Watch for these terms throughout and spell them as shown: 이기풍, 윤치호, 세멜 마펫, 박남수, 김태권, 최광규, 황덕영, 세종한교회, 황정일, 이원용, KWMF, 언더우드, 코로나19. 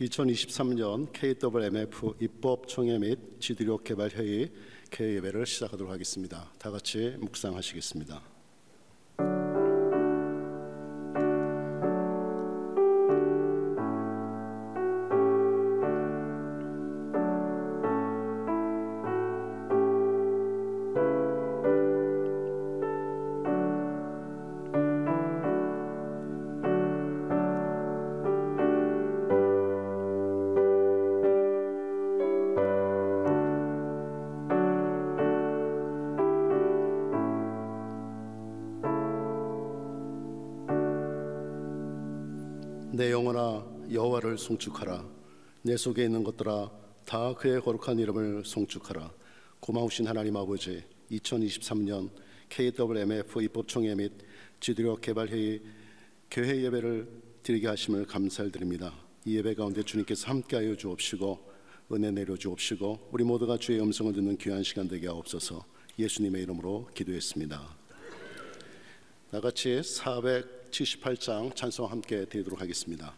2023년 KWMF 입법총회 및 지도력개발회의 개회를 시작하도록 하겠습니다. 다 같이 묵상하시겠습니다. 내 영혼아 여호와를 송축하라. 내 속에 있는 것들아 다 그의 거룩한 이름을 송축하라. 고마우신 하나님 아버지, 2023년 KWMF 입법총회 및 지도력 개발회의 교회 예배를 드리게 하심을 감사드립니다. 이 예배 가운데 주님께서 함께하여 주옵시고 은혜 내려주옵시고 우리 모두가 주의 음성을 듣는 귀한 시간 되게 하옵소서. 예수님의 이름으로 기도했습니다. 다같이 478장 찬송 함께 드리도록 하겠습니다.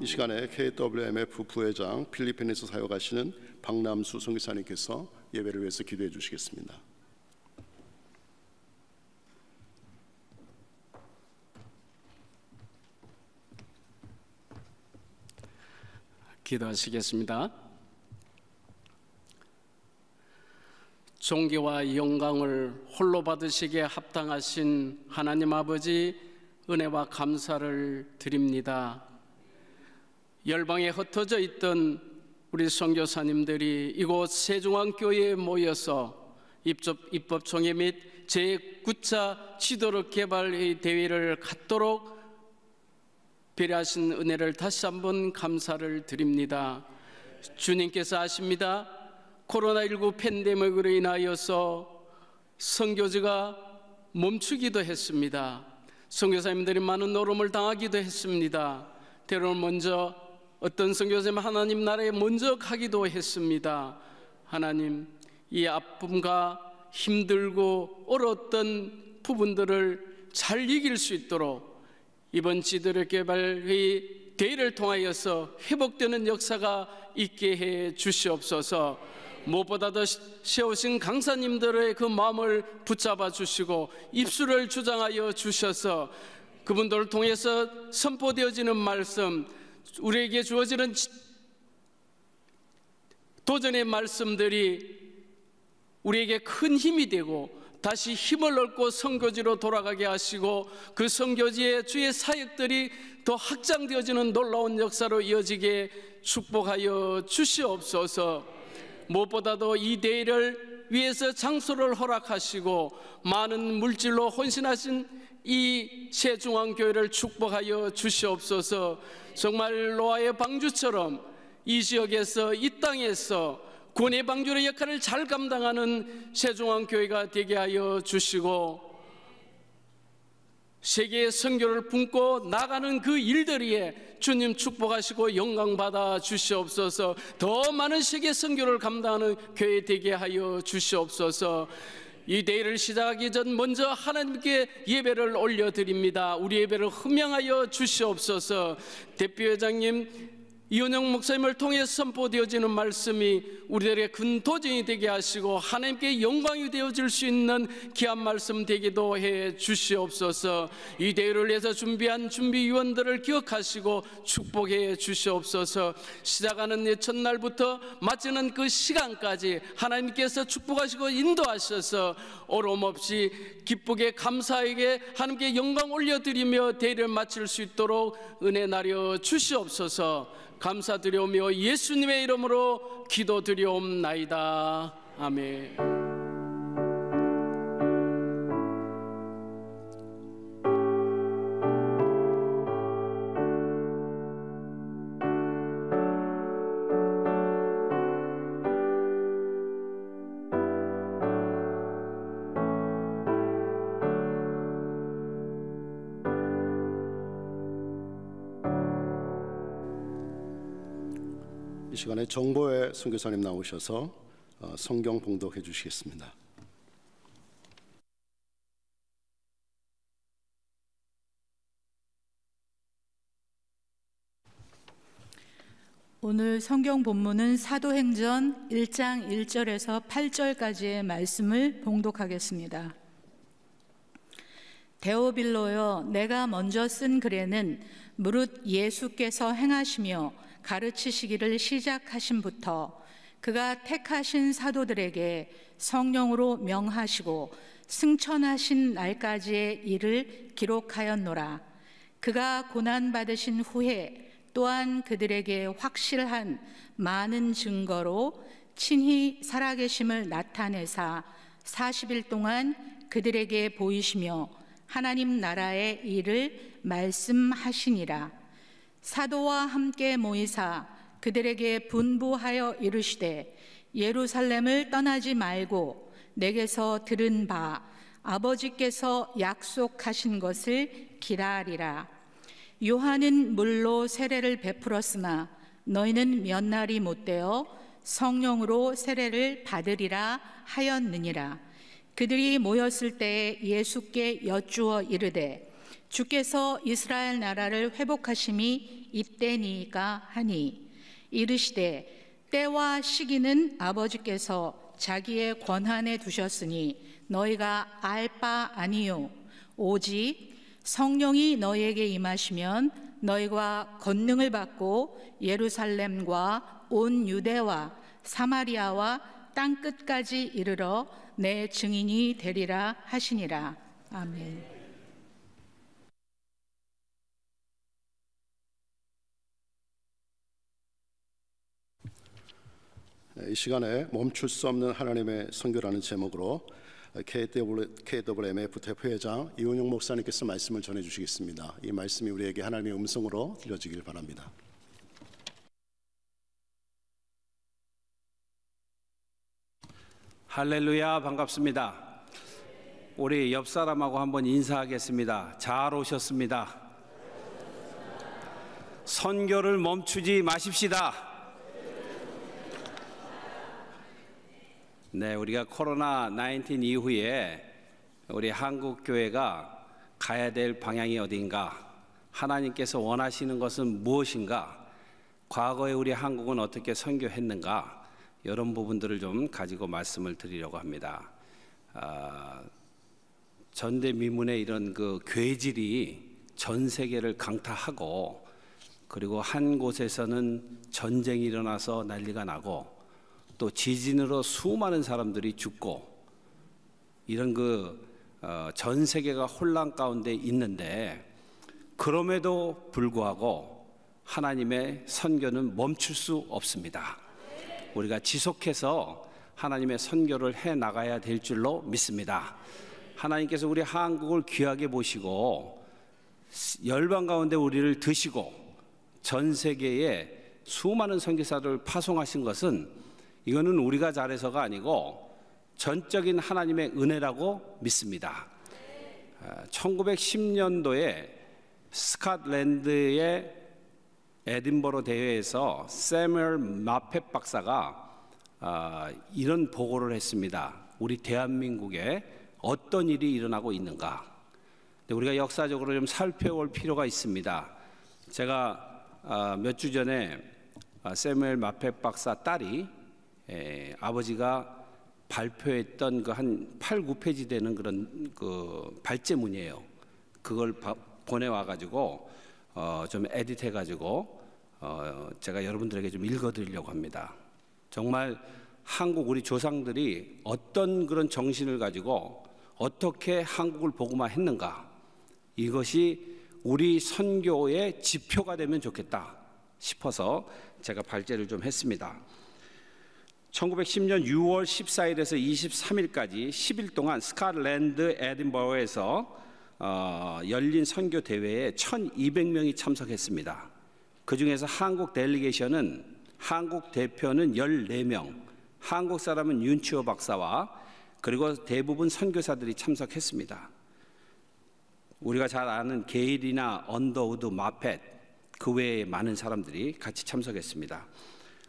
이 시간에 KWMF 부회장 필리핀에서 사역하시는 박남수 선교사님께서 예배를 위해서 기도해 주시겠습니다. 기도하시겠습니다. 존귀와 영광을 홀로 받으시기에 합당하신 하나님 아버지, 은혜와 감사를 드립니다. 열방에 흩어져 있던 우리 선교사님들이 이곳 세종한교회에 모여서 입법총회 및 제9차 지도력 개발회의 대회를 갖도록 배려하신 은혜를 다시 한번 감사를 드립니다. 주님께서 아십니다. 코로나19 팬데믹으로 인하여서 선교지가 멈추기도 했습니다. 선교사님들이 많은 어려움을 당하기도 했습니다. 때로는 먼저 어떤 선교사님은 하나님 나라에 먼저 가기도 했습니다. 하나님, 이 아픔과 힘들고 어려웠던 부분들을 잘 이길 수 있도록 이번 지도력 개발회의 대의를 통하여서 회복되는 역사가 있게 해 주시옵소서. 무엇보다도 세우신 강사님들의 그 마음을 붙잡아 주시고 입술을 주장하여 주셔서 그분들을 통해서 선포되어지는 말씀, 우리에게 주어지는 도전의 말씀들이 우리에게 큰 힘이 되고 다시 힘을 얻고 선교지로 돌아가게 하시고 그 선교지에 주의 사역들이 더 확장되어지는 놀라운 역사로 이어지게 축복하여 주시옵소서. 무엇보다도 이 대회를 위해서 장소를 허락하시고 많은 물질로 헌신하신 이 세종한교회를 축복하여 주시옵소서. 정말 노아의 방주처럼 이 지역에서 이 땅에서 구원의 방주의 역할을 잘 감당하는 세종한교회가 되게 하여 주시고 세계의 선교를 품고 나가는 그 일들이에 주님 축복하시고 영광받아 주시옵소서. 더 많은 세계 선교를 감당하는 교회 되게 하여 주시옵소서. 이 대회를 시작하기 전 먼저 하나님께 예배를 올려드립니다. 우리 예배를 흠양하여 주시옵소서. 대표회장님 이원용 목사님을 통해 선포되어지는 말씀이 우리들의 큰 도전이 되게 하시고 하나님께 영광이 되어질 수 있는 귀한 말씀 되기도 해 주시옵소서. 이 대회를 위해서 준비한 준비위원들을 기억하시고 축복해 주시옵소서. 시작하는 이 첫날부터 마치는 그 시간까지 하나님께서 축복하시고 인도하셔서 어려움없이 기쁘게 감사하게 하나님께 영광 올려드리며 대회를 마칠 수 있도록 은혜 나려 주시옵소서. 감사드려오며 예수님의 이름으로 기도드려옵나이다. 아멘. 이 시간에 정보회 선교사님 나오셔서 성경 봉독해 주시겠습니다. 오늘 성경 본문은 사도행전 1장 1절에서 8절까지의 말씀을 봉독하겠습니다. 데오빌로여, 내가 먼저 쓴 글에는 무릇 예수께서 행하시며 가르치시기를 시작하심부터 그가 택하신 사도들에게 성령으로 명하시고 승천하신 날까지의 일을 기록하였노라. 그가 고난받으신 후에 또한 그들에게 확실한 많은 증거로 친히 살아계심을 나타내사 40일 동안 그들에게 보이시며 하나님 나라의 일을 말씀하시니라. 사도와 함께 모이사 그들에게 분부하여 이르시되, 예루살렘을 떠나지 말고 내게서 들은 바 아버지께서 약속하신 것을 기다리라. 요한은 물로 세례를 베풀었으나 너희는 몇 날이 못되어 성령으로 세례를 받으리라 하였느니라. 그들이 모였을 때에 예수께 여쭈어 이르되, 주께서 이스라엘 나라를 회복하심이 이때니까 하니, 이르시되, 때와 시기는 아버지께서 자기의 권한에 두셨으니 너희가 알 바 아니요. 오직 성령이 너희에게 임하시면 너희가 권능을 받고 예루살렘과 온 유대와 사마리아와 땅끝까지 이르러 내 증인이 되리라 하시니라. 아멘. 이 시간에 멈출 수 없는 하나님의 선교라는 제목으로 KWMF 대표회장 이원용 목사님께서 말씀을 전해주시겠습니다. 이 말씀이 우리에게 하나님의 음성으로 들려지길 바랍니다. 할렐루야, 반갑습니다. 우리 옆 사람하고 한번 인사하겠습니다. 잘 오셨습니다. 선교를 멈추지 마십시다. 네, 우리가 코로나19 이후에 우리 한국 교회가 가야 될 방향이 어딘가, 하나님께서 원하시는 것은 무엇인가, 과거에 우리 한국은 어떻게 선교했는가, 이런 부분들을 좀 가지고 말씀을 드리려고 합니다. 전대미문의 이런 그 괴질이 전 세계를 강타하고, 그리고 한 곳에서는 전쟁이 일어나서 난리가 나고, 또 지진으로 수많은 사람들이 죽고, 이런 그 전 세계가 혼란 가운데 있는데, 그럼에도 불구하고 하나님의 선교는 멈출 수 없습니다. 우리가 지속해서 하나님의 선교를 해나가야 될 줄로 믿습니다. 하나님께서 우리 한국을 귀하게 보시고 열방 가운데 우리를 드시고 전 세계에 수많은 선교사를 파송하신 것은, 이거는 우리가 잘해서가 아니고 전적인 하나님의 은혜라고 믿습니다. 1910년도에 스코틀랜드의 에딘버러 대회에서 세멜 마펫 박사가 이런 보고를 했습니다. 우리 대한민국에 어떤 일이 일어나고 있는가? 우리가 역사적으로 좀 살펴볼 필요가 있습니다. 제가 몇 주 전에 세멜 마펫 박사 딸이 아버지가 발표했던 그 한 8, 9페이지 되는 그런 그 발제문이에요. 그걸 보내와가지고 좀 에딧해가지고 제가 여러분들에게 좀 읽어드리려고 합니다. 정말 한국 우리 조상들이 어떤 그런 정신을 가지고 어떻게 한국을 보고만 했는가, 이것이 우리 선교의 지표가 되면 좋겠다 싶어서 제가 발제를 좀 했습니다. 1910년 6월 14일에서 23일까지 10일 동안 스코틀랜드 에딘버러에서 열린 선교 대회에 1,200명이 참석했습니다. 그 중에서 한국 델리게이션은, 한국 대표는 14명, 한국 사람은 윤치호 박사와 그리고 대부분 선교사들이 참석했습니다. 우리가 잘 아는 게일이나 언더우드, 마펫, 그 외에 많은 사람들이 같이 참석했습니다.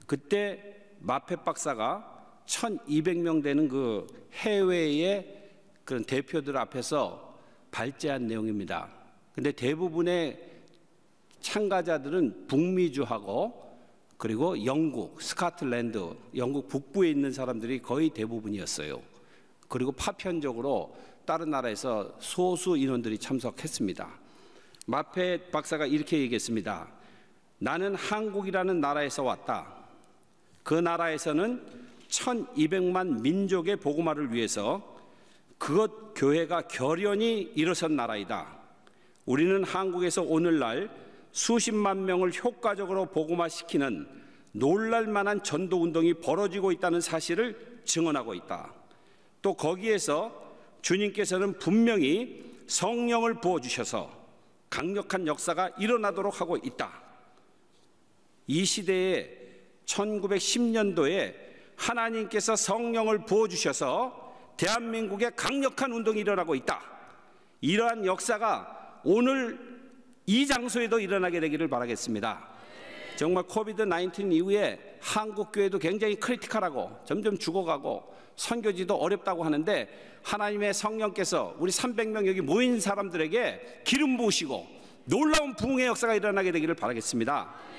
그때 마펫 박사가 1,200명 되는 그 해외의 그런 대표들 앞에서 발제한 내용입니다. 근데 대부분의 참가자들은 북미주하고 그리고 영국, 스코틀랜드, 영국 북부에 있는 사람들이 거의 대부분이었어요. 그리고 파편적으로 다른 나라에서 소수 인원들이 참석했습니다. 마펫 박사가 이렇게 얘기했습니다. 나는 한국이라는 나라에서 왔다. 그 나라에서는 1,200만 민족의 복음화를 위해서 그것 교회가 결연히 일어선 나라이다. 우리는 한국에서 오늘날 수십만 명을 효과적으로 복음화시키는 놀랄만한 전도운동이 벌어지고 있다는 사실을 증언하고 있다. 또 거기에서 주님께서는 분명히 성령을 부어주셔서 강력한 역사가 일어나도록 하고 있다. 이 시대에 1910년도에 하나님께서 성령을 부어주셔서 대한민국에 강력한 운동이 일어나고 있다. 이러한 역사가 오늘 이 장소에도 일어나게 되기를 바라겠습니다. 정말 코비드-19 이후에 한국교회도 굉장히 크리티컬하고 점점 죽어가고 선교지도 어렵다고 하는데, 하나님의 성령께서 우리 300명 여기 모인 사람들에게 기름 부으시고 놀라운 부흥의 역사가 일어나게 되기를 바라겠습니다.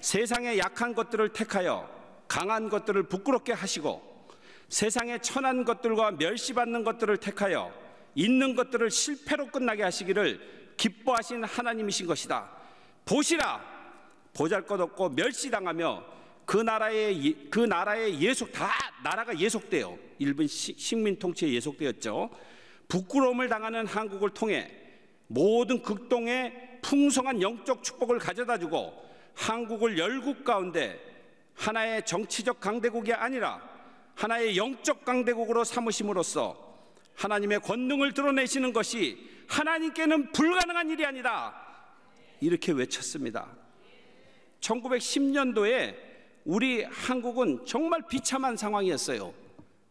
세상의 약한 것들을 택하여 강한 것들을 부끄럽게 하시고, 세상의 천한 것들과 멸시받는 것들을 택하여 있는 것들을 실패로 끝나게 하시기를 기뻐하신 하나님이신 것이다. 보시라, 보잘것없고 멸시당하며 그 나라의 예속, 다 나라가 예속돼요. 일본 식민 통치에 예속되었죠. 부끄러움을 당하는 한국을 통해 모든 극동에 풍성한 영적 축복을 가져다주고, 한국을 열국 가운데 하나의 정치적 강대국이 아니라 하나의 영적 강대국으로 삼으심으로써 하나님의 권능을 드러내시는 것이 하나님께는 불가능한 일이 아니다, 이렇게 외쳤습니다. 1910년도에 우리 한국은 정말 비참한 상황이었어요.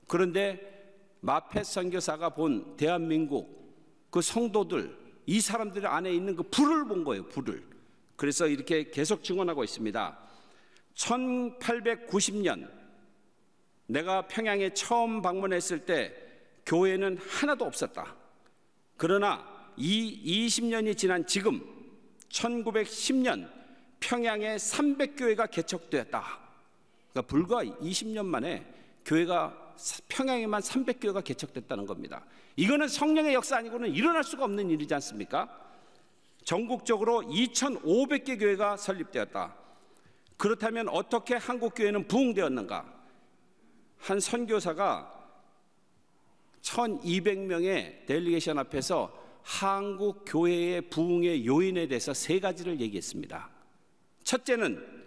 그런데 마펫 선교사가 본 대한민국, 그 성도들, 이 사람들 안에 있는 그 불을 본 거예요. 불을. 그래서 이렇게 계속 증언하고 있습니다. 1890년 내가 평양에 처음 방문했을 때 교회는 하나도 없었다. 그러나 이 20년이 지난 지금 1910년 평양에 300교회가 개척되었다. 그러니까 불과 20년 만에 교회가 평양에만 300교회가 개척됐다는 겁니다. 이거는 성령의 역사 아니고는 일어날 수가 없는 일이지 않습니까? 전국적으로 2,500개 교회가 설립되었다. 그렇다면 어떻게 한국 교회는 부흥되었는가? 한 선교사가 1,200명의 델리게이션 앞에서 한국 교회의 부흥의 요인에 대해서 세 가지를 얘기했습니다. 첫째는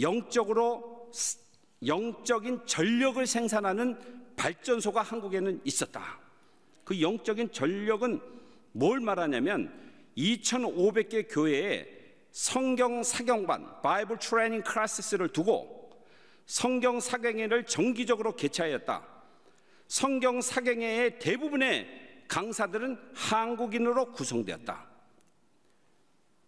영적인 전력을 생산하는 발전소가 한국에는 있었다. 그 영적인 전력은 뭘 말하냐면 2,500개 교회에 성경 사경반, 바이블 트레이닝 클래스를 두고 성경 사경회를 정기적으로 개최하였다. 성경 사경회의 대부분의 강사들은 한국인으로 구성되었다.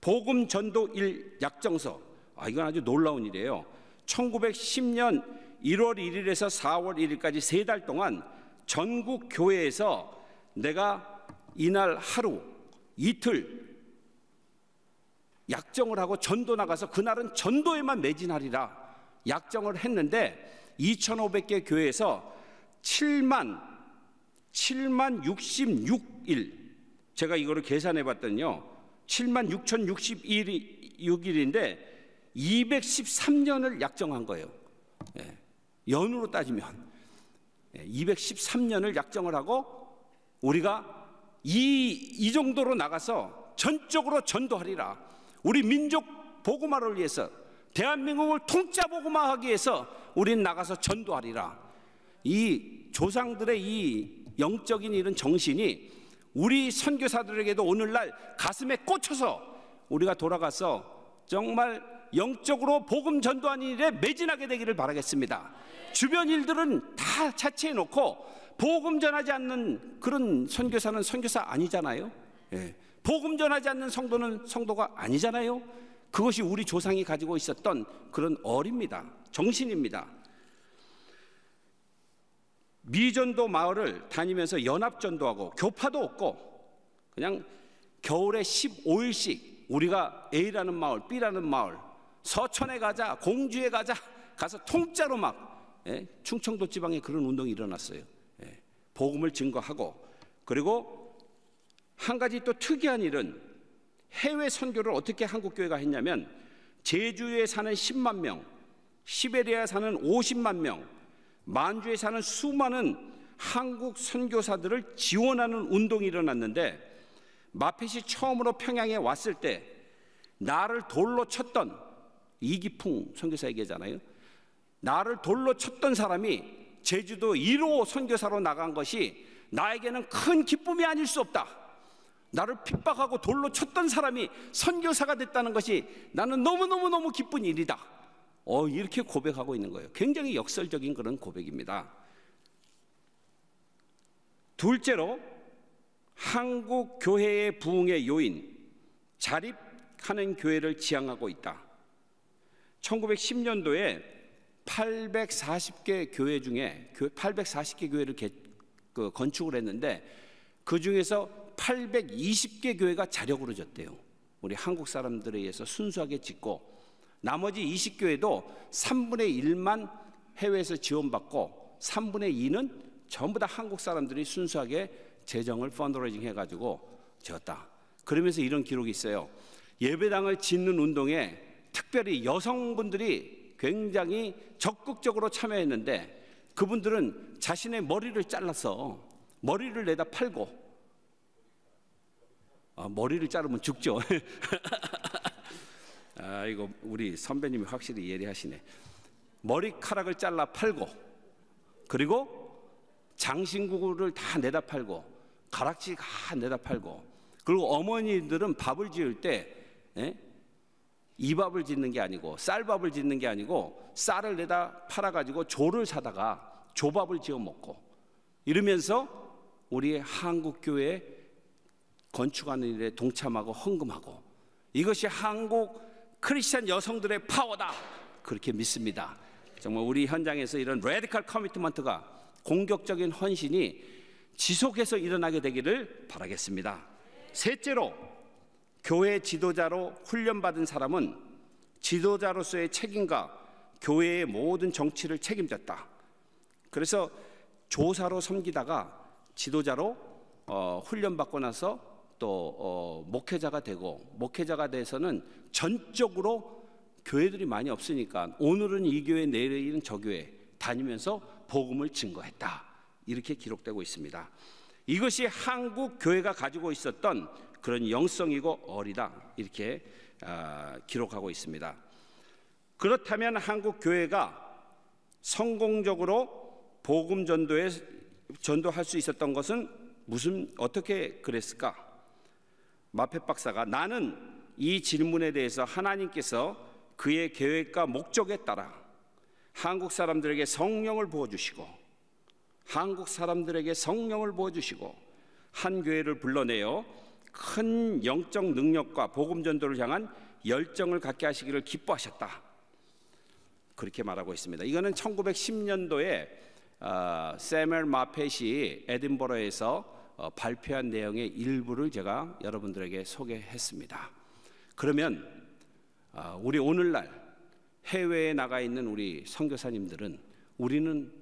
복음 전도 1 약정서, 이건 아주 놀라운 일이에요. 1910년 1월 1일에서 4월 1일까지 3달 동안 전국 교회에서 내가 이날 하루, 이틀 약정을 하고 전도 나가서 그날은 전도에만 매진하리라 약정을 했는데 2,500개 교회에서 7만 66일, 제가 이거를 계산해 봤더니요 7만 6,061일인데 213년을 약정한 거예요. 연으로 따지면 213년을 약정을 하고 우리가 이 정도로 나가서 전적으로 전도하리라, 우리 민족 복음화를 위해서, 대한민국을 통짜 복음화하기 위해서 우린 나가서 전도하리라. 이 조상들의 이 영적인 이런 정신이 우리 선교사들에게도 오늘날 가슴에 꽂혀서 우리가 돌아가서 정말 영적으로 복음 전도하는 일에 매진하게 되기를 바라겠습니다. 주변 일들은 다 차치해 놓고 복음 전하지 않는 그런 선교사는 선교사 아니잖아요. 복음 전하지 않는 성도는 성도가 아니잖아요. 그것이 우리 조상이 가지고 있었던 그런 어립니다. 정신입니다. 미전도 마을을 다니면서 연합전도하고 교파도 없고 그냥 겨울에 15일씩 우리가 A라는 마을, B라는 마을, 서천에 가자, 공주에 가자, 가서 통짜로 막 충청도 지방에 그런 운동이 일어났어요. 복음을 증거하고, 그리고 한 가지 또 특이한 일은 해외 선교를 어떻게 한국교회가 했냐면 제주에 사는 10만 명, 시베리아에 사는 50만 명, 만주에 사는 수많은 한국 선교사들을 지원하는 운동이 일어났는데 마펫이 처음으로 평양에 왔을 때 나를 돌로 쳤던, 이기풍 선교사 얘기잖아요, 나를 돌로 쳤던 사람이 제주도 1호 선교사로 나간 것이 나에게는 큰 기쁨이 아닐 수 없다. 나를 핍박하고 돌로 쳤던 사람이 선교사가 됐다는 것이 나는 너무너무너무 기쁜 일이다. 이렇게 고백하고 있는 거예요. 굉장히 역설적인 그런 고백입니다. 둘째로 한국 교회의 부흥의 요인, 자립하는 교회를 지향하고 있다. 1910년도에 840개 교회 중에 840개 교회를 건축을 했는데 그 중에서 820개 교회가 자력으로 졌대요. 우리 한국 사람들에 의해서 순수하게 짓고 나머지 20교회도 3분의 1만 해외에서 지원받고 3분의 2는 전부 다 한국 사람들이 순수하게 재정을 펀드레이징 해가지고 지었다. 그러면서 이런 기록이 있어요. 예배당을 짓는 운동에 특별히 여성분들이 굉장히 적극적으로 참여했는데 그분들은 자신의 머리를 잘라서 머리를 내다 팔고, 머리를 자르면 죽죠. 이거 우리 선배님이 확실히 예리하시네. 머리카락을 잘라 팔고, 그리고 장신구를 다 내다 팔고, 가락지 다 내다 팔고, 그리고 어머니들은 밥을 지을 때 이밥을 짓는 게 아니고 쌀밥을 짓는 게 아니고 쌀을 내다 팔아가지고 조를 사다가 조밥을 지어 먹고, 이러면서 우리 한국교회에 건축하는 일에 동참하고 헌금하고, 이것이 한국 크리스찬 여성들의 파워다, 그렇게 믿습니다. 정말 우리 현장에서 이런 레디컬 커미트먼트가, 공격적인 헌신이 지속해서 일어나게 되기를 바라겠습니다. 셋째로 교회 지도자로 훈련받은 사람은 지도자로서의 책임과 교회의 모든 정치를 책임졌다. 그래서 조사로 섬기다가 지도자로 훈련받고 나서 또 목회자가 되고, 목회자가 돼서는 전적으로 교회들이 많이 없으니까 오늘은 이 교회, 내일은 저 교회 다니면서 복음을 증거했다. 이렇게 기록되고 있습니다. 이것이 한국 교회가 가지고 있었던 그런 영성이고 어리다. 이렇게 기록하고 있습니다. 그렇다면 한국 교회가 성공적으로 복음 전도에 전도할 수 있었던 것은 어떻게 그랬을까? 마펫 박사가 나는 이 질문에 대해서 하나님께서 그의 계획과 목적에 따라 한국 사람들에게 성령을 부어주시고 한 교회를 불러내어 큰 영적 능력과 복음 전도를 향한 열정을 갖게 하시기를 기뻐하셨다. 그렇게 말하고 있습니다. 이거는 1910년도에 세멜 마펫이 에딘버러에서 발표한 내용의 일부를 제가 여러분들에게 소개했습니다. 그러면 우리 오늘날 해외에 나가 있는 우리 선교사님들은, 우리는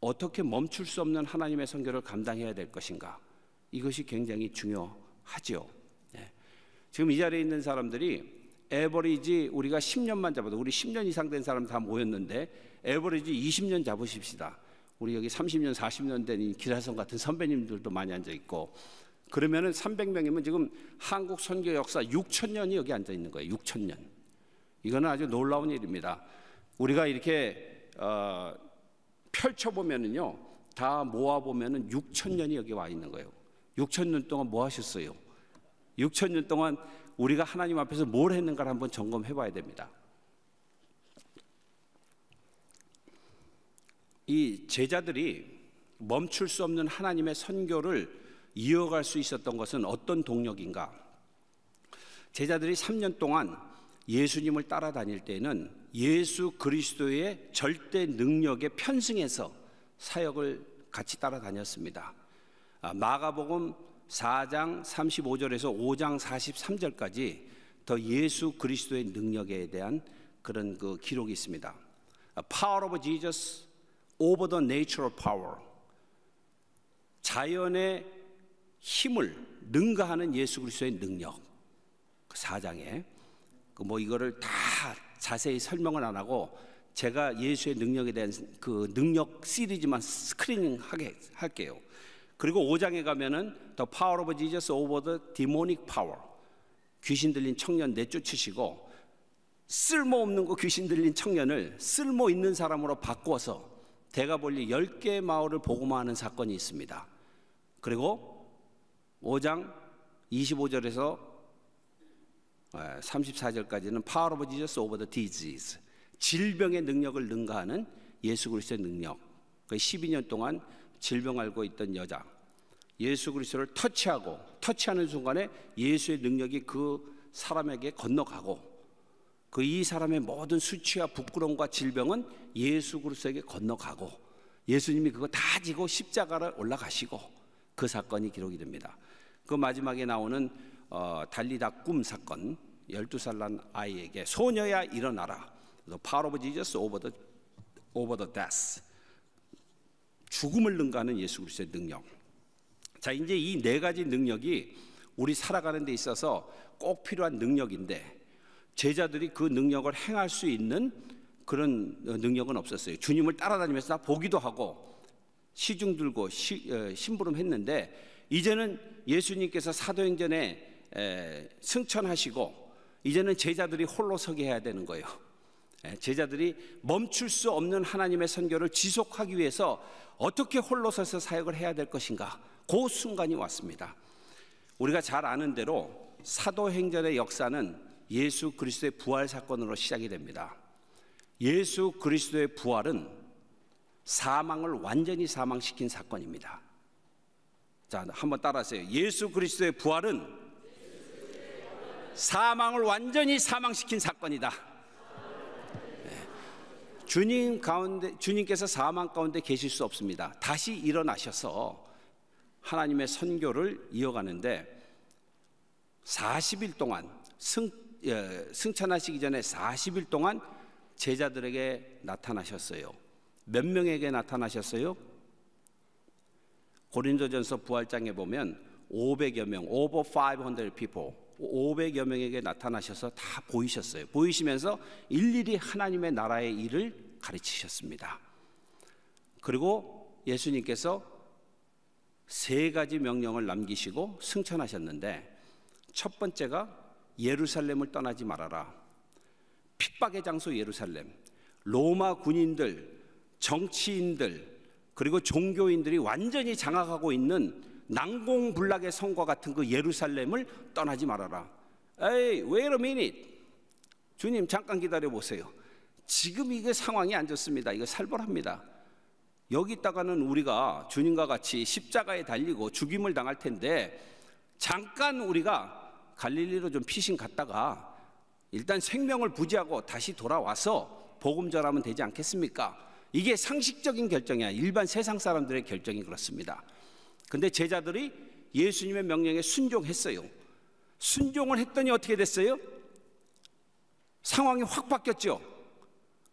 어떻게 멈출 수 없는 하나님의 선교를 감당해야 될 것인가? 이것이 굉장히 중요하죠. 지금 이 자리에 있는 사람들이 에버리지 우리가 10년만 잡아도, 우리 10년 이상 된 사람 다 모였는데 에버리지 20년 잡으십시다. 우리 여기 30년, 40년 된 기라성 같은 선배님들도 많이 앉아있고, 그러면은 300명이면 지금 한국 선교 역사 6,000년이 여기 앉아있는 거예요. 6,000년. 이거는 아주 놀라운 일입니다. 우리가 이렇게 펼쳐보면은요, 다 모아보면은 6,000년이 여기 와 있는 거예요. 6,000년 동안 뭐 하셨어요? 6,000년 동안 우리가 하나님 앞에서 뭘 했는가를 한번 점검해 봐야 됩니다. 이 제자들이 멈출 수 없는 하나님의 선교를 이어갈 수 있었던 것은 어떤 동력인가? 제자들이 3년 동안 예수님을 따라다닐 때에는 예수 그리스도의 절대 능력에 편승해서 사역을 같이 따라다녔습니다. 마가복음 4장 35절에서 5장 43절까지 더 예수 그리스도의 능력에 대한 그런 그 기록이 있습니다. Power of Jesus over the natural power. 자연의 힘을 능가하는 예수 그리스도의 능력. 그 4장에 뭐 이거를 다 자세히 설명을 안 하고 제가 예수의 능력에 대한 그 능력 시리즈만 스크리닝하게 할게요. 그리고 5장에 가면은 The Power of Jesus over the Demonic Power, 귀신 들린 청년 내쫓으시고 쓸모없는 거 귀신 들린 청년을 쓸모 있는 사람으로 바꿔서 대가볼리 10개의 마을을 복음화하는 사건이 있습니다. 그리고 5장 25절에서 34절까지는 Power of Jesus over the Disease, 질병의 능력을 능가하는 예수 그리스도의 능력. 12년 동안 질병 앓고 있던 여자, 예수 그리스도를 터치하고, 터치하는 순간에 예수의 능력이 그 사람에게 건너가고, 그 이 사람의 모든 수치와 부끄러움과 질병은 예수 그리스도에게 건너가고, 예수님이 그거 다 지고 십자가를 올라가시고, 그 사건이 기록이 됩니다. 그 마지막에 나오는 달리다 꿈 사건, 12살 난 아이에게 소녀야 일어나라, The Power of Jesus over the Death, 죽음을 능가하는 예수 그리스도의 능력. 자, 이제 이 네 가지 능력이 우리 살아가는 데 있어서 꼭 필요한 능력인데, 제자들이 그 능력을 행할 수 있는 그런 능력은 없었어요. 주님을 따라다니면서 다 보기도 하고 시중 들고 심부름 했는데, 이제는 예수님께서 사도행전에 승천하시고 이제는 제자들이 홀로 서게 해야 되는 거예요. 제자들이 멈출 수 없는 하나님의 선교를 지속하기 위해서 어떻게 홀로 서서 사역을 해야 될 것인가? 그 순간이 왔습니다. 우리가 잘 아는 대로 사도행전의 역사는 예수 그리스도의 부활 사건으로 시작이 됩니다. 예수 그리스도의 부활은 사망을 완전히 사망시킨 사건입니다. 자, 한번 따라하세요. 예수 그리스도의 부활은 사망을 완전히 사망시킨 사건이다. 주님 가운데, 주님께서 사망 가운데 계실 수 없습니다. 다시 일어나셔서 하나님의 선교를 이어가는데, 40일 동안 승천하시기 전에 40일 동안 제자들에게 나타나셨어요. 몇 명에게 나타나셨어요? 고린도전서 부활장에 보면 500여 명, over 500 people, 500여 명에게 나타나셔서 다 보이셨어요. 보이시면서 일일이 하나님의 나라의 일을 가르치셨습니다. 그리고 예수님께서 세 가지 명령을 남기시고 승천하셨는데, 첫 번째가 예루살렘을 떠나지 말아라. 핍박의 장소 예루살렘, 로마 군인들, 정치인들, 그리고 종교인들이 완전히 장악하고 있는 난공불락의 성과 같은 그 예루살렘을 떠나지 말아라. 에이, wait a minute. 주님 잠깐 기다려 보세요. 지금 이게 상황이 안 좋습니다. 이거 살벌합니다. 여기 있다가는 우리가 주님과 같이 십자가에 달리고 죽임을 당할 텐데, 잠깐 우리가 갈릴리로 좀 피신 갔다가 일단 생명을 부지하고 다시 돌아와서 복음 전하면 되지 않겠습니까? 이게 상식적인 결정이야. 일반 세상 사람들의 결정이 그렇습니다. 근데 제자들이 예수님의 명령에 순종했어요. 순종을 했더니 어떻게 됐어요? 상황이 확 바뀌었죠.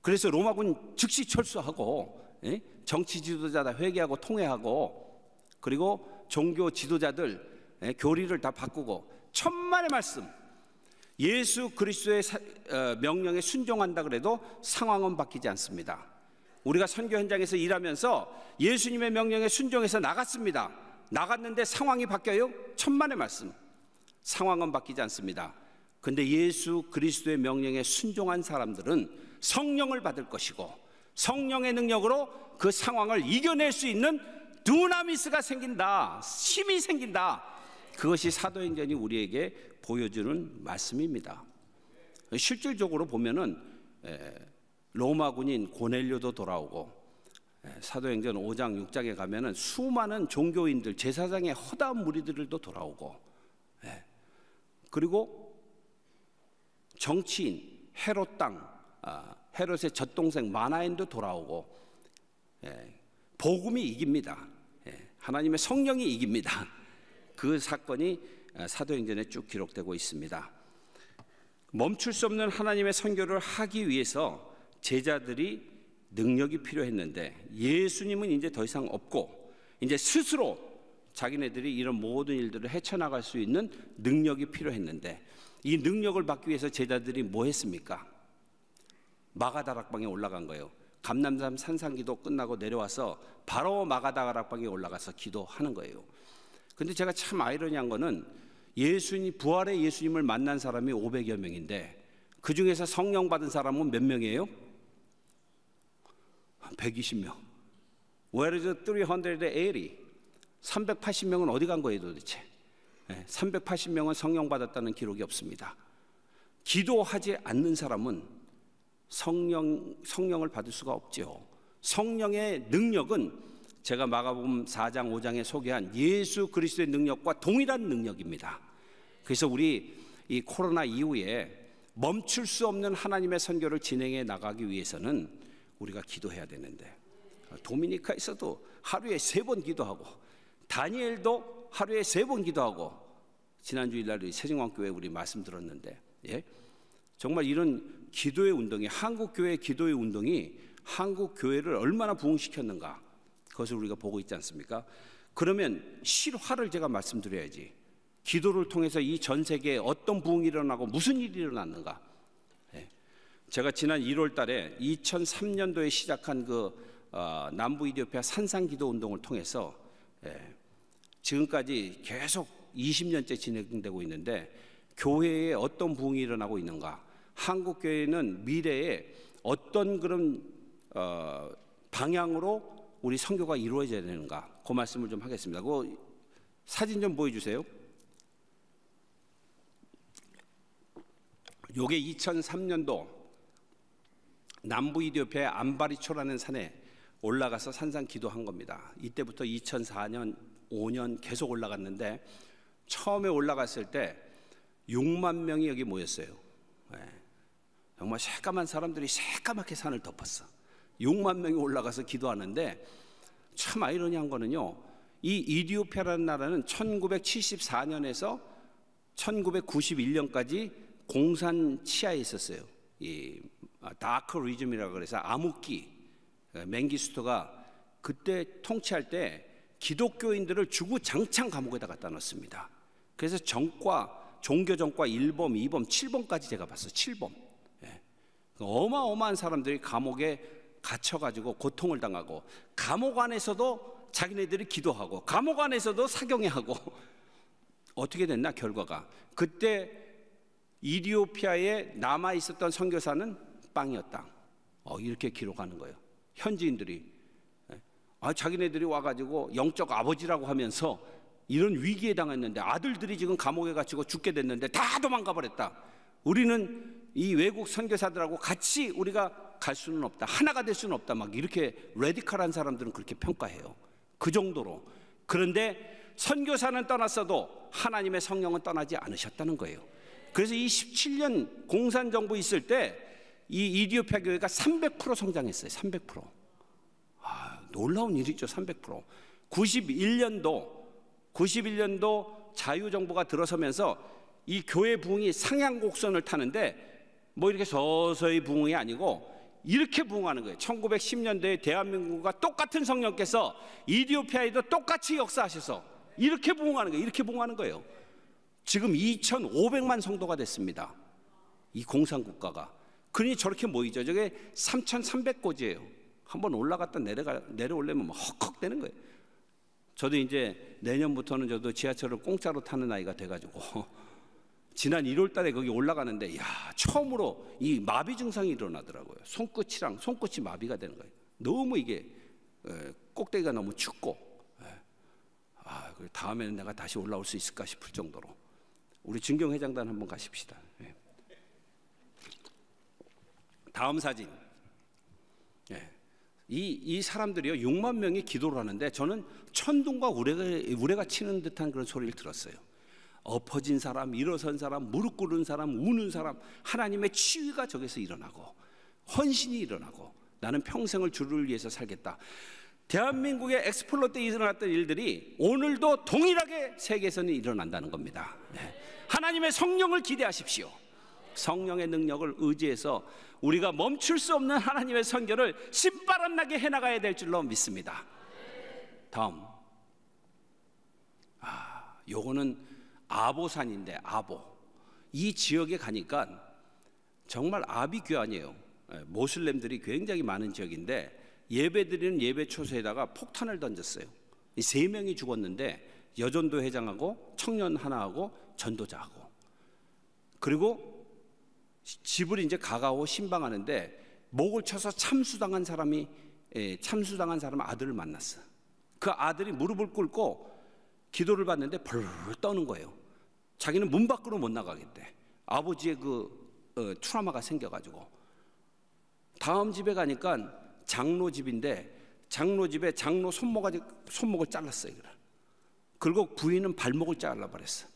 그래서 로마군 즉시 철수하고, 정치 지도자 다 회개하고 통회하고, 그리고 종교 지도자들 교리를 다 바꾸고, 천만의 말씀, 예수 그리스도의 명령에 순종한다 그래도 상황은 바뀌지 않습니다. 우리가 선교 현장에서 일하면서 예수님의 명령에 순종해서 나갔습니다. 나갔는데 상황이 바뀌어요? 천만의 말씀, 상황은 바뀌지 않습니다. 근데 예수 그리스도의 명령에 순종한 사람들은 성령을 받을 것이고, 성령의 능력으로 그 상황을 이겨낼 수 있는 두나미스가 생긴다, 힘이 생긴다. 그것이 사도행전이 우리에게 보여주는 말씀입니다. 실질적으로 보면은 로마 군인 고넬료도 돌아오고, 사도행전 5장 6장에 가면은 수많은 종교인들, 제사장의 허다한 무리들도 돌아오고, 그리고 정치인 헤롯 땅, 헤롯의 젖동생 마나엔도 돌아오고, 복음이 이깁니다. 하나님의 성령이 이깁니다. 그 사건이 사도행전에 쭉 기록되고 있습니다. 멈출 수 없는 하나님의 선교를 하기 위해서 제자들이 능력이 필요했는데, 예수님은 이제 더 이상 없고 이제 스스로 자기네들이 이런 모든 일들을 헤쳐나갈 수 있는 능력이 필요했는데, 이 능력을 받기 위해서 제자들이 뭐 했습니까? 마가다락방에 올라간 거예요. 감람산 산상기도 끝나고 내려와서 바로 마가다락방에 올라가서 기도하는 거예요. 근데 제가 참 아이러니한 거는, 예수님 부활의 예수님을 만난 사람이 500여 명인데 그 중에서 성령 받은 사람은 몇 명이에요? 120명. Where is the 380? 380명은 어디 간 거예요 도대체? 380명은 성령 받았다는 기록이 없습니다. 기도하지 않는 사람은 성령을 받을 수가 없죠. 성령의 능력은 제가 마가복음 4장 5장에 소개한 예수 그리스도의 능력과 동일한 능력입니다. 그래서 우리 이 코로나 이후에 멈출 수 없는 하나님의 선교를 진행해 나가기 위해서는 우리가 기도해야 되는데, 도미니카에서도 하루에 3번 기도하고, 다니엘도 하루에 3번 기도하고, 지난주일날 세종한교회 우리 말씀 들었는데, 정말 이런 기도의 운동이, 한국교회의 기도의 운동이 한국교회를 얼마나 부흥시켰는가, 그것을 우리가 보고 있지 않습니까? 그러면 실화를 제가 말씀드려야지. 기도를 통해서 이 전 세계에 어떤 부흥이 일어나고 무슨 일이 일어났는가. 제가 지난 1월 달에 2003년도에 시작한 그 남부 이디오피아 산상기도 운동을 통해서 지금까지 계속 20년째 진행되고 있는데, 교회에 어떤 부흥이 일어나고 있는가, 한국교회는 미래에 어떤 그런 방향으로 우리 선교가 이루어져야 되는가, 그 말씀을 좀 하겠습니다. 그 사진 좀 보여주세요. 요게 2003년도 남부 이디오피아의 암바리초라는 산에 올라가서 산상 기도한 겁니다. 이때부터 2004년, 5년 계속 올라갔는데, 처음에 올라갔을 때 6만 명이 여기 모였어요. 정말 새까만 사람들이 새까맣게 산을 덮었어. 6만 명이 올라가서 기도하는데, 참 아이러니한 거는요, 이 이디오피아라는 나라는 1974년에서 1991년까지 공산 치하에 있었어요. 이 다크리즘이라고 그래서 암흑기 맹기스토가 그때 통치할 때 기독교인들을 주구장창 감옥에다 갖다 놨습니다. 그래서 정과, 종교정과 1범, 2범, 7범까지 제가 봤어요. 7범. 예. 어마어마한 사람들이 감옥에 갇혀가지고 고통을 당하고, 감옥 안에서도 자기네들이 기도하고, 감옥 안에서도 사경회하고. 어떻게 됐나 결과가. 그때 이디오피아에 남아있었던 선교사는 빵이었다. 이렇게 기록하는 거예요. 현지인들이. 자기네들이 와가지고 영적 아버지라고 하면서 이런 위기에 당했는데, 아들들이 지금 감옥에 갇히고 죽게 됐는데 다 도망가 버렸다. 우리는 이 외국 선교사들하고 같이 우리가 갈 수는 없다. 하나가 될 수는 없다. 막 이렇게 레디컬한 사람들은 그렇게 평가해요. 그 정도로. 그런데 선교사는 떠났어도 하나님의 성령은 떠나지 않으셨다는 거예요. 그래서 이 17년 공산정부 있을 때 이 이디오피아 교회가 300% 성장했어요. 300%. 놀라운 일이죠. 300%. 91년도 자유정부가 들어서면서 이 교회 부흥이 상향곡선을 타는데, 뭐 이렇게 서서히 부흥이 아니고 이렇게 부흥하는 거예요. 1910년대에 대한민국과 똑같은 성령께서 이디오피아에도 똑같이 역사하셔서 이렇게 부흥하는 거예요. 이렇게 부흥하는 거예요. 지금 2,500만 성도가 됐습니다. 이 공산국가가. 그러니 저렇게 모이죠. 저게 3,300곳이에요. 한번 올라갔다 내려오려면 막 헉헉 되는 거예요. 저도 이제 내년부터는 저도 지하철을 공짜로 타는 나이가 돼가지고 지난 1월 달에 거기 올라가는데, 야, 처음으로 이 마비 증상이 일어나더라고요. 손끝이랑 손끝이 마비가 되는 거예요. 너무 이게 꼭대기가 너무 춥고. 다음에는 내가 다시 올라올 수 있을까 싶을 정도로. 우리 진경회장단 한번 가십시다. 다음 사진. 이 사람들이요, 6만 명이 기도를 하는데 저는 천둥과 우레가 치는 듯한 그런 소리를 들었어요. 엎어진 사람, 일어선 사람, 무릎 꿇은 사람, 우는 사람, 하나님의 치유가 저기서 일어나고, 헌신이 일어나고, 나는 평생을 주를 위해서 살겠다. 대한민국의 엑스플로 때 일어났던 일들이 오늘도 동일하게 세계에서는 일어난다는 겁니다. 하나님의 성령을 기대하십시오. 성령의 능력을 의지해서 우리가 멈출 수 없는 하나님의 선교를 신바람나게 해나가야 될 줄로 믿습니다. 다음. 요거는 아보산인데, 아보. 이 지역에 가니까 정말 아비규환이에요. 모슬렘들이 굉장히 많은 지역인데, 예배드리는 예배초소에다가 폭탄을 던졌어요. 3명이 죽었는데, 여전도 회장하고 청년 하나하고 전도자하고. 그리고 집을 이제 가가오 신방하는데 목을 쳐서 참수당한 사람 아들을 만났어. 그 아들이 무릎을 꿇고 기도를 받는데 벌벌 떠는 거예요. 자기는 문 밖으로 못 나가겠대. 아버지의 그 트라우마가 생겨가지고. 다음 집에 가니까 장로 집인데, 장로 집에 장로 손목을 잘랐어요. 그리고 부인은 발목을 잘라버렸어.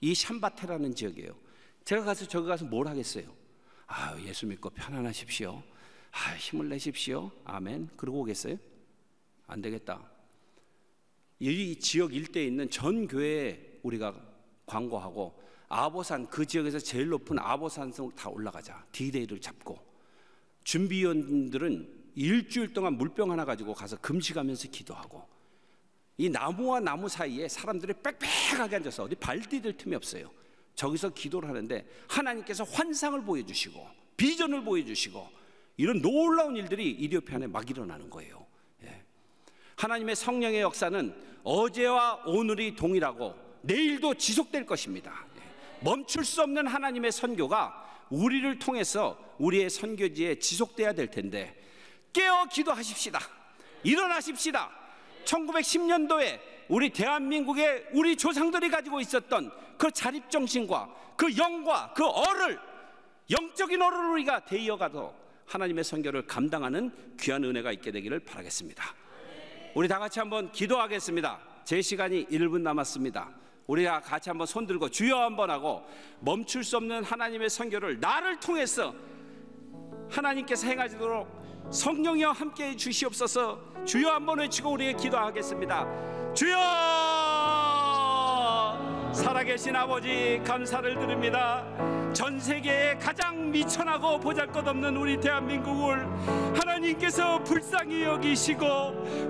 이 샴바테라는 지역이에요. 제가 가서 저기 가서 뭘 하겠어요? 예수 믿고 편안하십시오. 힘을 내십시오. 아멘. 그러고 오겠어요? 안 되겠다. 이 지역 일대에 있는 전 교회에 우리가 광고하고, 아보산, 그 지역에서 제일 높은 아보산성을 다 올라가자. 디데이를 잡고. 준비위원들은 일주일 동안 물병 하나 가지고 가서 금식하면서 기도하고, 이 나무와 나무 사이에 사람들이 빽빽하게 앉아서 어디 발 디딜 틈이 없어요. 저기서 기도를 하는데 하나님께서 환상을 보여주시고 비전을 보여주시고, 이런 놀라운 일들이 이디오피아 안에 막 일어나는 거예요. 예. 하나님의 성령의 역사는 어제와 오늘이 동일하고 내일도 지속될 것입니다. 예. 멈출 수 없는 하나님의 선교가 우리를 통해서 우리의 선교지에 지속돼야 될 텐데, 깨어 기도하십시다. 일어나십시다. 1910년도에 우리 대한민국의 우리 조상들이 가지고 있었던 그 자립정신과 그 영과 그 어를, 영적인 어를 우리가 되어가서 하나님의 선교를 감당하는 귀한 은혜가 있게 되기를 바라겠습니다. 우리 다 같이 한번 기도하겠습니다. 제 시간이 1분 남았습니다. 우리 다 같이 한번 손 들고 주여 한번 하고, 멈출 수 없는 하나님의 선교를 나를 통해서 하나님께서 행하시도록 성령이여 함께해 주시옵소서. 주여 한번 외치고 우리의 기도하겠습니다. 주여! 살아계신 아버지 감사를 드립니다. 전 세계에 가장 미천하고 보잘것없는 우리 대한민국을 하나님께서 불쌍히 여기시고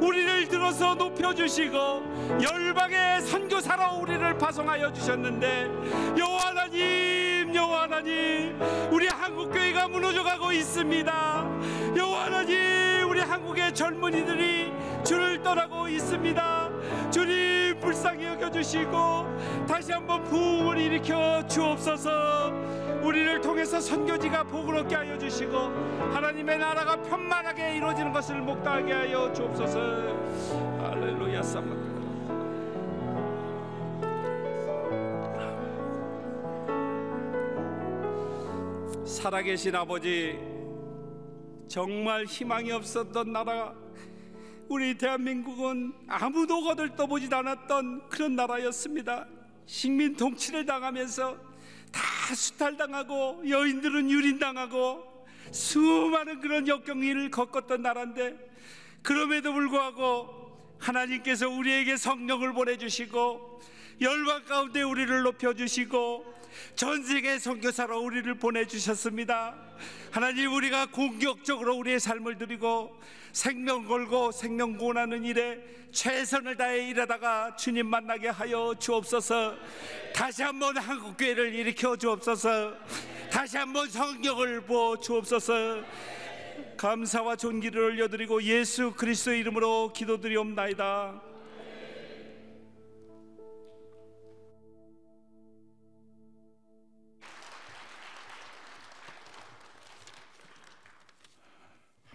우리를 들어서 높여주시고 열방의 선교사로 우리를 파송하여 주셨는데, 여호와 하나님, 여호와 하나님, 우리 한국교회가 무너져가고 있습니다. 여호와 하나님, 우리 한국의 젊은이들이 주를 떠나고 있습니다. 주님 불쌍히 여겨주시고 다시 한번 부흥을 일으켜 주옵소서. 우리를 통해서 선교지가 복으롭게 하여 주시고 하나님의 나라가 편만하게 이루어지는 것을 목도하게 하여 주옵소서. 할렐루야. 살아계신 아버지, 정말 희망이 없었던 나라, 우리 대한민국은 아무도 거들떠보지도 않았던 그런 나라였습니다. 식민 통치를 당하면서 다 수탈당하고 여인들은 유린당하고 수많은 그런 역경을 겪었던 나라인데, 그럼에도 불구하고 하나님께서 우리에게 성령을 보내주시고 열방 가운데 우리를 높여주시고 전 세계 선교사로 우리를 보내주셨습니다. 하나님, 우리가 공격적으로 우리의 삶을 드리고 생명 걸고 생명 구원하는 일에 최선을 다해 일하다가 주님 만나게 하여 주옵소서. 다시 한번 한국교회를 일으켜 주옵소서. 다시 한번 성경을 부어 주옵소서. 감사와 존귀를 올려드리고 예수 그리스도의 이름으로 기도드리옵나이다.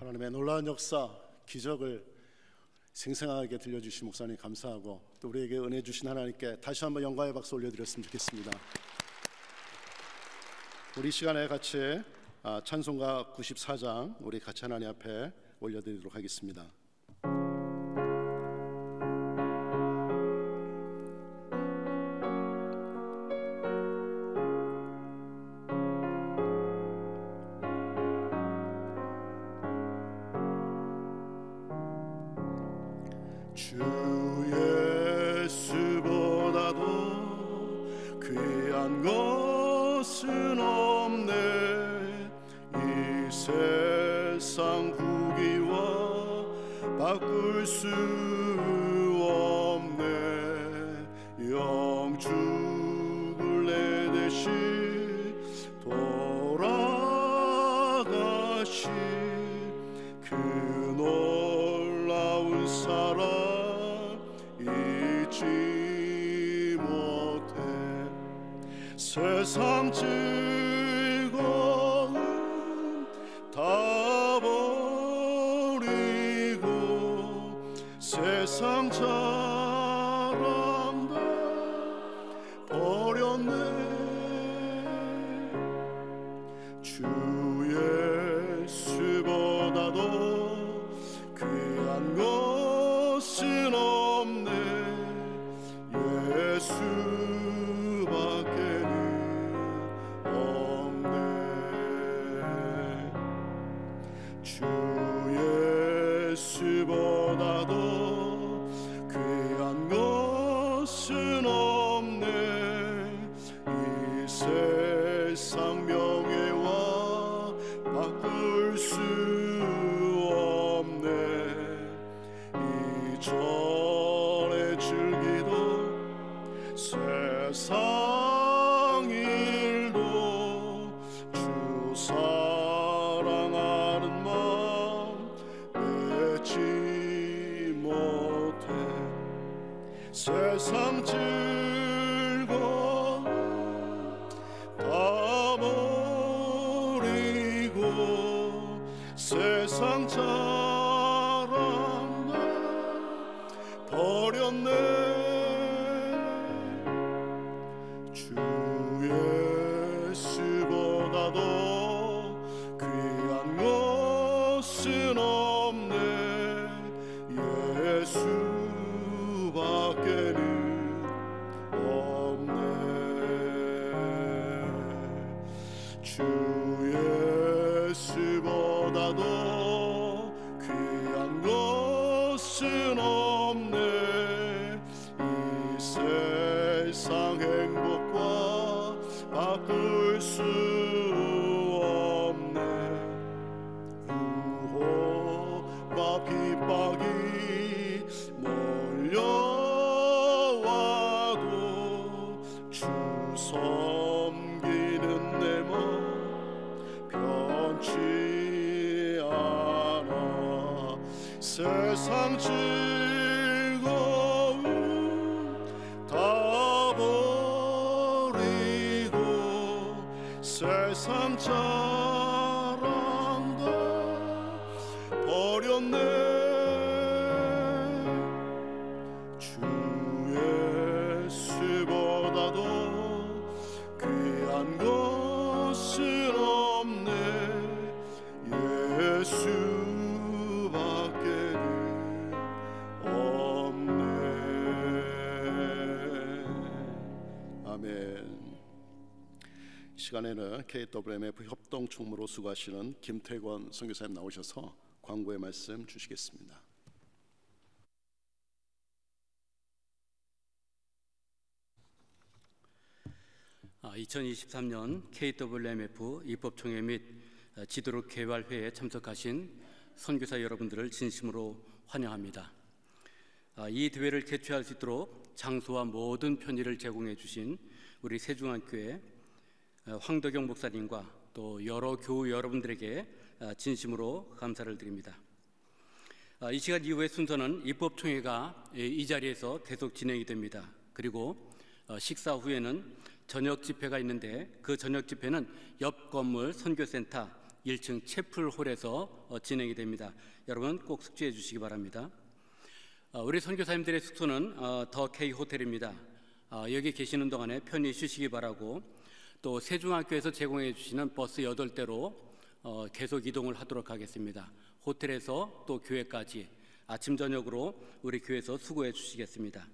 하나님의 놀라운 역사, 기적을 생생하게 들려주신 목사님 감사하고, 또 우리에게 은혜 주신 하나님께 다시 한번 영광의 박수 올려드렸으면 좋겠습니다. 우리 시간에 같이 찬송가 94장 우리 같이 하나님 앞에 올려드리도록 하겠습니다. 세상에 세상 즐거움 다 버리고 세상 자랑 다 버렸네. 시간에는 KWMF 협동총무로 수고하시는 김태권 선교사님 나오셔서 광고의 말씀 주시겠습니다. 아, 2023년 KWMF 입법총회 및 지도력 개발회에 참석하신 선교사 여러분들을 진심으로 환영합니다. 이 대회를 개최할 수 있도록 장소와 모든 편의를 제공해 주신 우리 세종한교회 황덕영 목사님과 또 여러 교우 여러분들에게 진심으로 감사를 드립니다. 이 시간 이후의 순서는 입법총회가 이 자리에서 계속 진행이 됩니다. 그리고 식사 후에는 저녁 집회가 있는데, 그 저녁 집회는 옆 건물 선교센터 1층 채플홀에서 진행이 됩니다. 여러분 꼭 숙지해 주시기 바랍니다. 우리 선교사님들의 숙소는 더 K 호텔입니다. 여기 계시는 동안에 편히 쉬시기 바라고, 또 세종학교에서 제공해 주시는 버스 8대로 계속 이동을 하도록 하겠습니다. 호텔에서 또 교회까지 아침 저녁으로 우리 교회에서 수고해 주시겠습니다.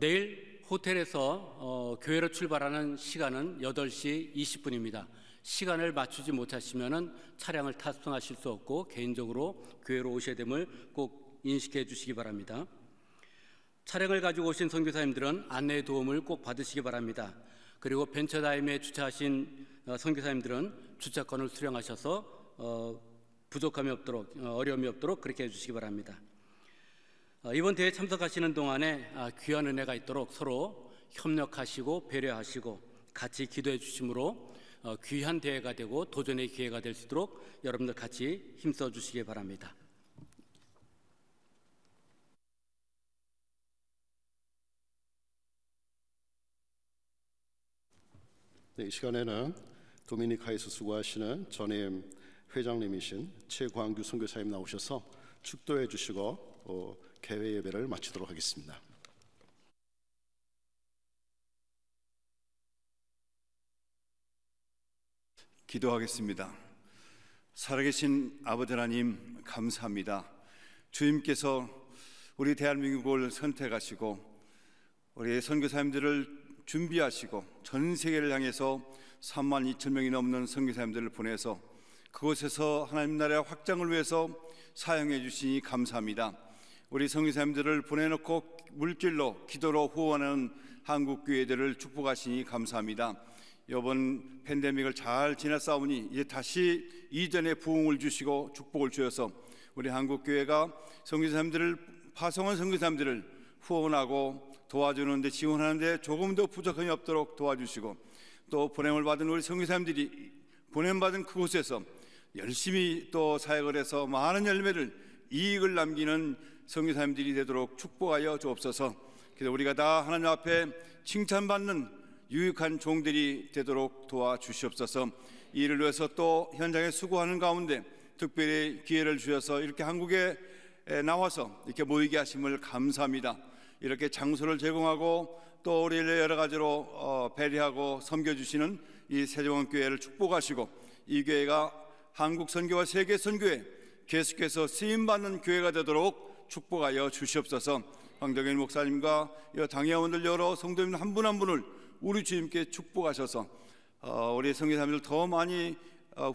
내일 호텔에서 교회로 출발하는 시간은 8시 20분입니다. 시간을 맞추지 못하시면 차량을 탑승하실 수 없고 개인적으로 교회로 오셔야 됨을 꼭 인식해 주시기 바랍니다. 차량을 가지고 오신 선교사님들은 안내 도움을 꼭 받으시기 바랍니다. 그리고 벤처다임에 주차하신 선교사님들은 주차권을 수령하셔서 부족함이 없도록, 어려움이 없도록 그렇게 해주시기 바랍니다. 이번 대회에 참석하시는 동안에 귀한 은혜가 있도록 서로 협력하시고 배려하시고 같이 기도해 주심으로 귀한 대회가 되고 도전의 기회가 될 수 있도록 여러분들 같이 힘써 주시기 바랍니다. 네, 이 시간에는 도미니카에서 수고하시는 전임 회장님이신 최광규 선교사님 나오셔서 축도해 주시고 개회 예배를 마치도록 하겠습니다. 기도하겠습니다. 살아계신 아버지 하나님 감사합니다. 주님께서 우리 대한민국을 선택하시고 우리 선교사님들을 준비하시고 전 세계를 향해서 32,000명이 넘는 선교사님들을 보내서 그곳에서 하나님 나라의 확장을 위해서 사용해 주시니 감사합니다. 우리 선교사님들을 보내놓고 물질로 기도로 후원하는 한국 교회들을 축복하시니 감사합니다. 이번 팬데믹을 잘 지났사오니 이제 다시 이전의 부흥을 주시고 축복을 주셔서 우리 한국 교회가 선교사님들을 파송한 선교사님들을 후원하고 도와주는데 지원하는데 조금 더 부족함이 없도록 도와주시고, 또 보냄을 받은 우리 선교사님들이 보냄받은 그곳에서 열심히 또 사역을 해서 많은 열매를 이익을 남기는 선교사님들이 되도록 축복하여 주옵소서. 그래서 우리가 다 하나님 앞에 칭찬받는 유익한 종들이 되도록 도와주시옵소서. 이를 위해서 또 현장에 수고하는 가운데 특별히 기회를 주셔서 이렇게 한국에 나와서 이렇게 모이게 하심을 감사합니다. 이렇게 장소를 제공하고 또 우리를 여러 가지로 배려하고 섬겨주시는 이 세종한교회를 축복하시고, 이 교회가 한국 선교와 세계 선교에 계속해서 쓰임받는 교회가 되도록 축복하여 주시옵소서. 황정일 목사님과 당회원들 여러 성도님 한 분 한 분을 우리 주님께 축복하셔서 우리 선교사님들 더 많이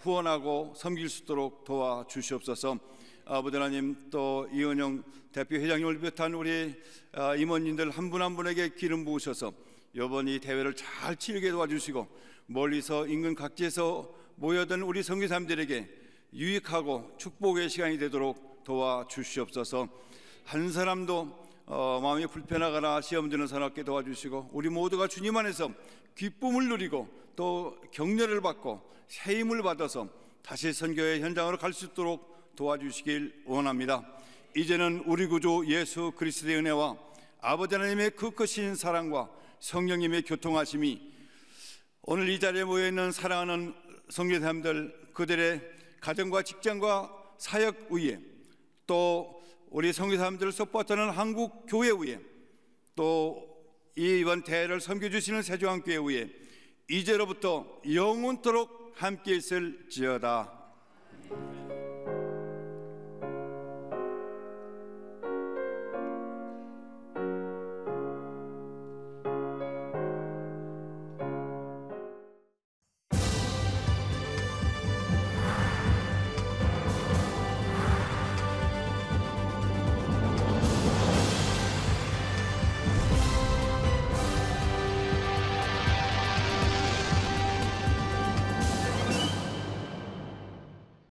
후원하고 섬길 수 있도록 도와주시옵소서. 아버지 하나님, 또 이원용 대표 회장님을 비롯한 우리 임원님들 한 분 한 분에게 기름 부으셔서 이번 이 대회를 잘 치르게 도와주시고, 멀리서 인근 각지에서 모여든 우리 선교사님들에게 유익하고 축복의 시간이 되도록 도와주시옵소서. 한 사람도 마음이 불편하거나 시험드는 사람 없게 도와주시고, 우리 모두가 주님 안에서 기쁨을 누리고 또 격려를 받고 새 힘을 받아서 다시 선교의 현장으로 갈 수 있도록 도와주시길 원합니다. 이제는 우리 구주 예수 그리스도의 은혜와 아버지 하나님의 그 크신 사랑과 성령님의 교통하심이 오늘 이 자리에 모여있는 사랑하는 성교사님들, 그들의 가정과 직장과 사역 위에, 또 우리 성교사님들을 서포트하는 한국 교회 위에, 또 이번 대회를 섬겨주시는 세종한교회 위에 이제로부터 영원토록 함께 있을지어다.